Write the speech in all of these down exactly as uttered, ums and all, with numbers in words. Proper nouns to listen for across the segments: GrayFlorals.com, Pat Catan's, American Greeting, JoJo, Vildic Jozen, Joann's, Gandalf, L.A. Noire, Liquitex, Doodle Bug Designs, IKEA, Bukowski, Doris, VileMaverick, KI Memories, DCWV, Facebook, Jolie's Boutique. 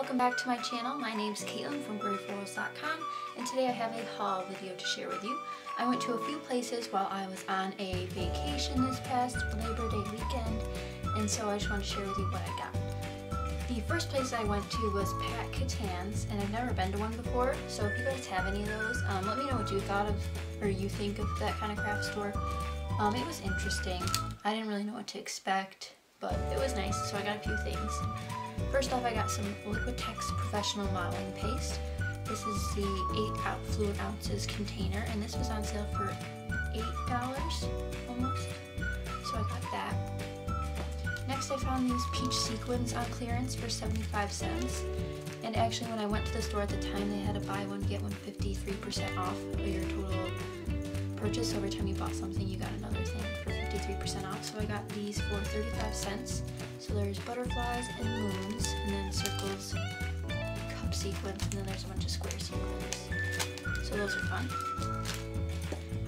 welcome back to my channel. My name's Caitlin from Gray Florals dot com, and today I have a haul video to share with you. I went to a few places while I was on a vacation this past Labor Day weekend, and so I just want to share with you what I got. The first place I went to was Pat Catan's, and I've never been to one before, so if you guys have any of those, um, let me know what you thought of, or you think of that kind of craft store. Um, it was interesting. I didn't really know what to expect, but it was nice, so I got a few things. First off, I got some Liquitex Professional Modeling Paste. This is the eight fluid ounces container, and this was on sale for eight dollars almost, so I got that. Next, I found these peach sequins on clearance for seventy-five cents, and actually when I went to the store at the time, they had a buy one, get one fifty-three percent off of your total purchase. Every time you bought something, you got another thing for fifty-three percent off, so I got these for thirty-five cents. So there's butterflies and moons, and then circles, cup sequence, and then there's a bunch of square sequins. So those are fun.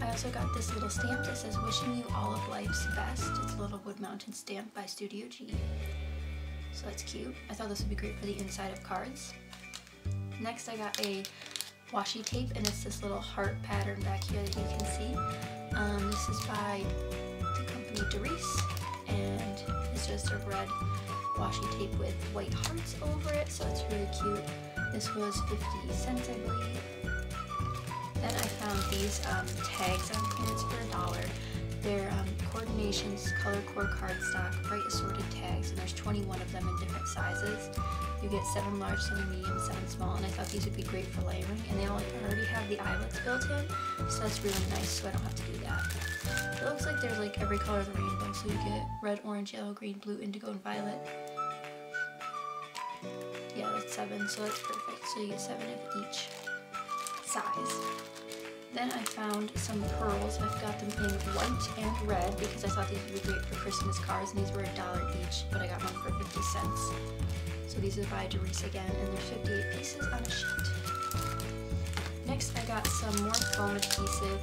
I also got this little stamp that says, "Wishing you all of life's best." It's a little wood-mounted stamp by Studio G. So that's cute. I thought this would be great for the inside of cards. Next, I got a washi tape, and it's this little heart pattern back here that you can see. Um, this is by the company Doris, and it's just a red washi tape with white hearts over it, so it's really cute. This was fifty cents, I believe. Then I found these um, tags on clearance for a dollar. They're um, Coordinations Color Core Cardstock, bright assorted tags, and there's twenty-one of them in different sizes. You get seven large, seven medium, seven small, and I thought these would be great for layering, and they already have the eyelets built in, so that's really nice, so I don't have to do that. It looks like there's like every color of the rainbow, so you get red, orange, yellow, green, blue, indigo, and violet. Yeah, that's seven, so that's perfect, so you get seven of each size. Then I found some pearls. I've got them in white and red because I thought these would be great for Christmas cards, and these were a dollar each, but I got one for fifty cents. So these are by Doris again, and there's fifty-eight pieces on a sheet. Next, I got some more foam adhesive.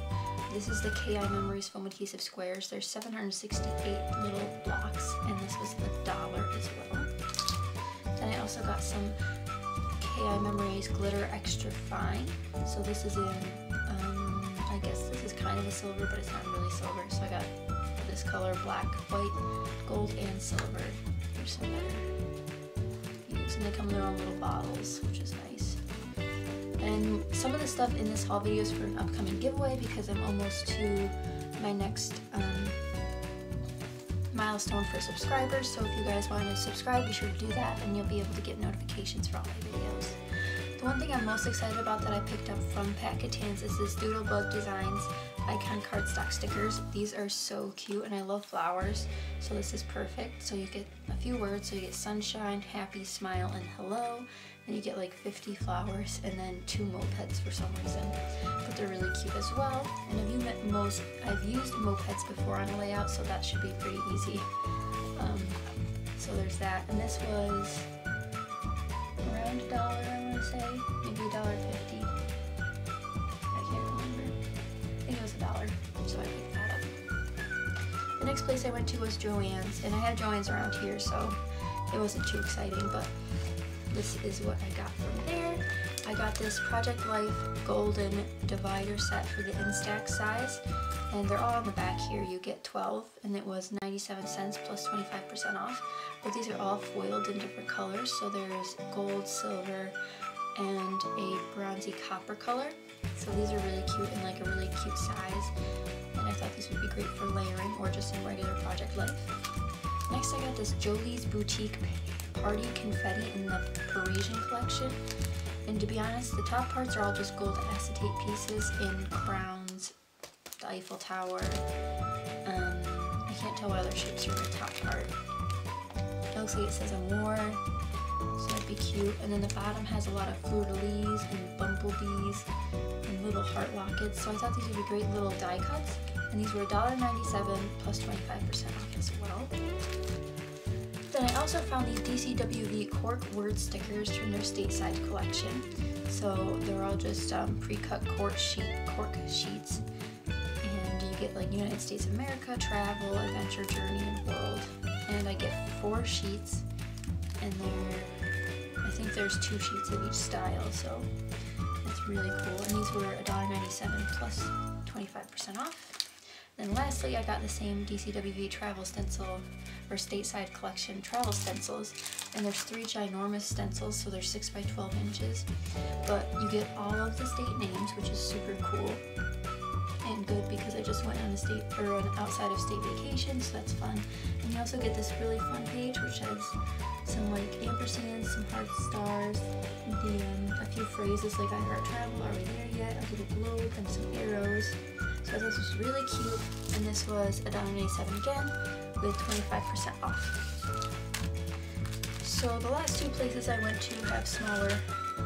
This is the K I Memories foam adhesive squares. There's seven hundred sixty-eight little blocks, and this was a dollar as well. Then I also got some K I Memories glitter extra fine. So this is in I guess this is kind of a silver, but it's not really silver, so I got this color, black, white, gold, and silver. There's some better views, and they come in their own little bottles, which is nice. And some of the stuff in this haul video is for an upcoming giveaway because I'm almost to my next um, milestone for subscribers, so if you guys want to subscribe, be sure to do that, and you'll be able to get notifications for all my videos. The one thing I'm most excited about that I picked up from Pat Catan's is this Doodle Bug Designs Icon Cardstock Stickers. These are so cute, and I love flowers, so this is perfect. So you get a few words, so you get sunshine, happy, smile, and hello. And you get like fifty flowers and then two mopeds for some reason. But they're really cute as well. And I've used, most, I've used mopeds before on a layout, so that should be pretty easy. Um, so there's that. And this was around a dollar, I want to say, maybe a dollar fifty. I can't remember. I think it was a dollar, so I picked that up. The next place I went to was Joann's, and I have Joann's around here, so it wasn't too exciting, but this is what I got from there. I got this Project Life Golden Divider Set for the Instax size, and they're all on the back here. You get twelve, and it was ninety-seven cents plus twenty-five percent off. But these are all foiled in different colors, so there's gold, silver, and a bronzy copper color. So these are really cute and like a really cute size, and I thought these would be great for layering or just in regular Project Life. Next, I got this Jolie's Boutique Party Confetti in the Parisian collection. And to be honest, the top parts are all just gold acetate pieces in crowns, the Eiffel Tower. Um, I can't tell what other shapes are in the top part. It looks like it says a war, so that'd be cute. And then the bottom has a lot of fleur-de-lis and bumblebees and little heart lockets. So I thought these would be great little die cuts. And these were a dollar ninety-seven plus twenty-five percent off as well. Then I also found these D C W V cork word stickers from their Stateside collection. So they're all just um, pre-cut cork, sheet, cork sheets, and you get like United States of America, travel, adventure, journey, and world. And I get four sheets, and they're, I I think there's two sheets of each style, so it's really cool. And these were one dollar ninety-seven plus twenty-five percent off. Then lastly, I got the same D C W V travel stencil, or Stateside Collection travel stencils, and there's three ginormous stencils, so they're six by twelve inches, but you get all of the state names, which is super cool and good because I just went on a state or an outside of state vacation, so that's fun. And you also get this really fun page which has some like ampersands, some heart stars, and then a few phrases like I heart travel, are we there yet, a little globe, and some arrows. So this was really cute, and this was one dollar ninety-seven again with twenty-five percent off. So the last two places I went to have smaller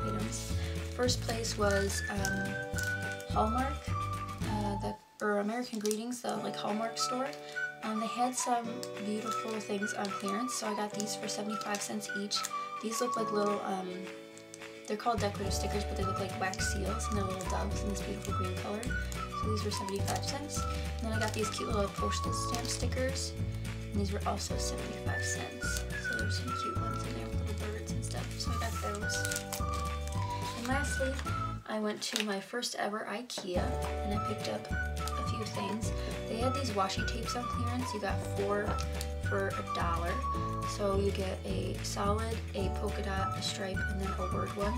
items. First place was um, Hallmark, uh, the, or American Greetings, the like Hallmark store. Um, they had some beautiful things on clearance, so I got these for seventy-five cents each. These look like little, um, they're called decorative stickers, but they look like wax seals, and they're little doves in this beautiful green color. So these were seventy-five cents. And then I got these cute little postal stamp stickers, and these were also seventy-five cents. So there's some cute ones in there with little birds and stuff, so I got those. And lastly, I went to my first ever IKEA, and I picked up a few things. They had these washi tapes on clearance. You got four for a dollar. So you get a solid, a polka dot, a stripe, and then a word one.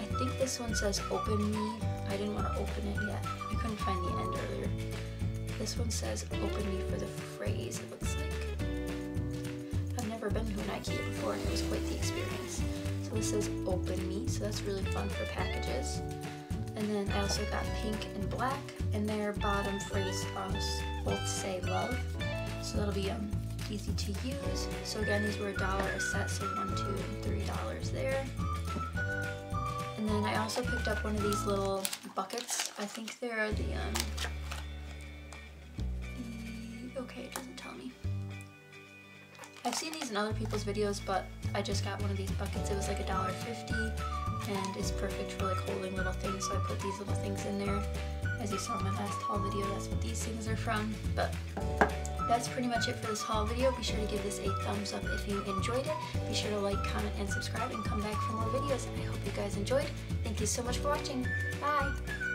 I think this one says open me. I didn't want to open it yet. I couldn't find the end earlier. This one says open me for the phrase, it looks like. I've never been to an IKEA before, and it was quite the experience. So this says open me, so that's really fun for packages. And then I also got pink and black, and their bottom phrase both say love. So that'll be um, easy to use. So again, these were a dollar a set, so one, two, and three dollars there. And then I also picked up one of these little buckets. I think they're the, um, the, okay, it doesn't tell me. I've seen these in other people's videos, but I just got one of these buckets. It was like a dollar fifty, and it's perfect for like holding little things, so I put these little things in there. As you saw in my last haul video, that's what these things are from. But that's pretty much it for this haul video. Be sure to give this a thumbs up if you enjoyed it. Be sure to like, comment, and subscribe, and come back for more videos. I hope you guys enjoyed. Thank you so much for watching. Bye!